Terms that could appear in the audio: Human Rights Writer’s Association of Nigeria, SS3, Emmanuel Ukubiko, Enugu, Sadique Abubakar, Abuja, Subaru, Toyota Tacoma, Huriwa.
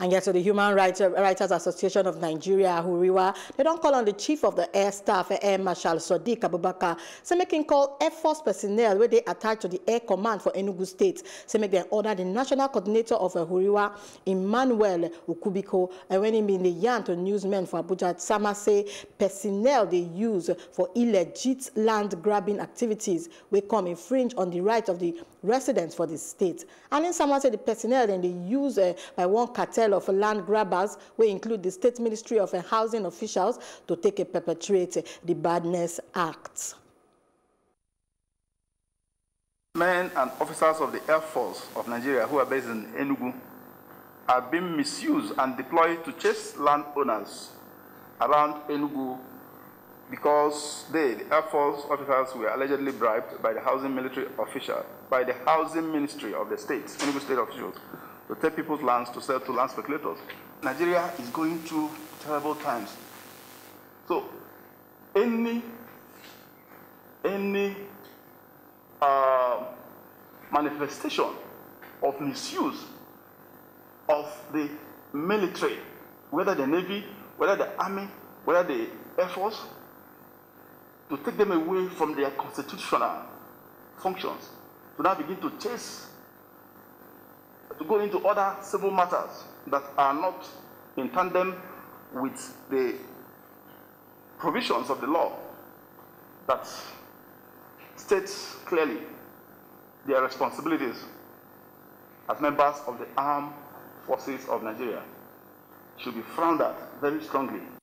And yet, so the Human Rights Writers Association of Nigeria, Huriwa, they don't call on the chief of the air staff, Air Marshal Sadique Abubakar, say make him call Air Force personnel where they attached to the Air Command for Enugu State, say make them order the national coordinator of Huriwa, Emmanuel Ukubiko, and when he been the yarn to newsmen for Abuja, Sama say personnel they use for illegit land grabbing activities will come infringe on the rights of the residents for the state. And in Sama say the personnel then they use by one cartel of land grabbers, will include the State Ministry of Housing officials to take a perpetrate the Badness Act. Men and officers of the Air Force of Nigeria who are based in Enugu are being misused and deployed to chase landowners around Enugu because the Air Force officers were allegedly bribed by the housing ministry of the state, Enugu state officials, to take people's lands to sell to land speculators. Nigeria is going through terrible times. So any manifestation of misuse of the military, whether the Navy, whether the Army, whether the Air Force, to take them away from their constitutional functions, to now begin to chase, to go into other civil matters that are not in tandem with the provisions of the law that states clearly their responsibilities as members of the armed forces of Nigeria, should be frowned at very strongly.